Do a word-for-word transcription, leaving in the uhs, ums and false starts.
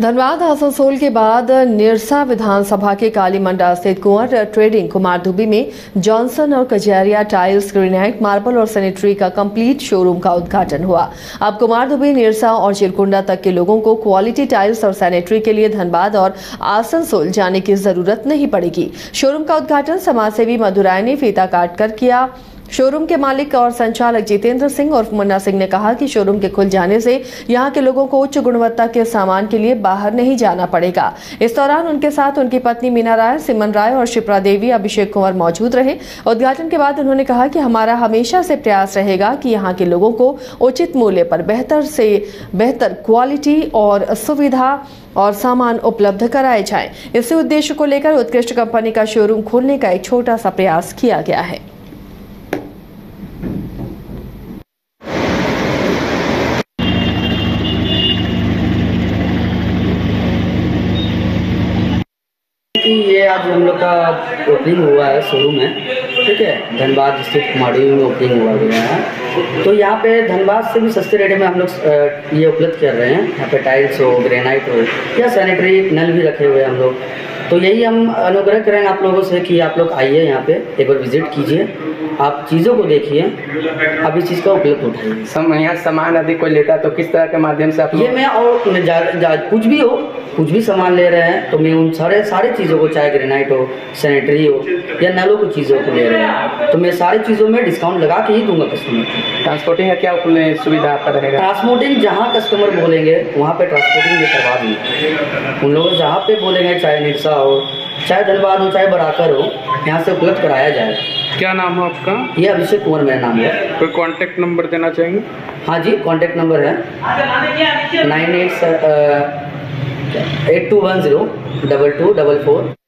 धनबाद आसनसोल के बाद निरसा विधानसभा के काली मंडा स्थित कुंवर ट्रेडिंग कुमारधुबी में जॉनसन और कजैरिया टाइल्स, ग्रेनाइट, मार्बल और सैनिटरी का कंप्लीट शोरूम का उद्घाटन हुआ। अब कुमारधुबी, निरसा और चिरकुंडा तक के लोगों को क्वालिटी टाइल्स और सैनिटरी के लिए धनबाद और आसनसोल जाने की जरूरत नहीं पड़ेगी। शोरूम का उद्घाटन समाजसेवी मधुराय ने फीता काट कर किया। शोरूम के मालिक और संचालक जितेंद्र सिंह और मुन्ना सिंह ने कहा कि शोरूम के खुल जाने से यहां के लोगों को उच्च गुणवत्ता के सामान के लिए बाहर नहीं जाना पड़ेगा। इस दौरान उनके साथ उनकी पत्नी मीना राय, सिमन राय और शिप्रा देवी, अभिषेक कुंवर मौजूद रहे। उद्घाटन के बाद उन्होंने कहा कि हमारा हमेशा से प्रयास रहेगा कि यहाँ के लोगों को उचित मूल्य पर बेहतर से बेहतर क्वालिटी और सुविधा और सामान उपलब्ध कराए जाए। इसी उद्देश्य को लेकर उत्कृष्ट कंपनी का शोरूम खोलने का एक छोटा सा प्रयास किया गया है। ये आज हम लोग का ओपनिंग हुआ है, शोरूम है, ठीक है, धनबाद डिस्ट्रिक्ट कुमारी में ओपनिंग हुआ गया है। तो यहाँ पे धनबाद से भी सस्ते रेट में हम लोग ये उपलब्ध कर रहे हैं। यहाँ पे टाइल्स हो, ग्रेनाइट हो या सैनिटरी नल भी रखे हुए हैं हम लोग। तो यही हम अनुग्रह करेंगे आप लोगों से कि आप लोग आइए, यहाँ पे एक बार विजिट कीजिए, आप चीज़ों को देखिए, आप इस चीज़ का उपलब्ध उठाइए। सम यहाँ सामान यदि कोई लेता तो किस तरह के माध्यम से आप ये मैं और जा, जा, कुछ भी हो, कुछ भी सामान ले रहे हैं तो मैं उन सारे सारी चीज़ों को, चाहे ग्रेनाइट हो, सैनिटरी हो या नलों की चीज़ों को ले रहे हैं, तो मैं सारी चीज़ों में डिस्काउंट लगा के ही दूंगा कस्टमर को। ट्रांसपोर्टिंग का क्या सुविधा आपका रहेगा? ट्रांसपोर्टिंग जहाँ कस्टमर बोलेंगे वहाँ पर ट्रांसपोर्टिंग में करवा दूँगी। उन लोग जहाँ पर बोलेंगे, चाहे निरसा हो, चाहे धनबाद हो, चाहे बराकर हो, यहाँ से उपलब्ध कराया जाए। क्या नाम है आपका? ये अभिषेक कुंवर मेरा नाम है। कोई कांटेक्ट नंबर देना चाहेंगे? हाँ जी, कांटेक्ट नंबर है nine eight eight two one zero double two double four.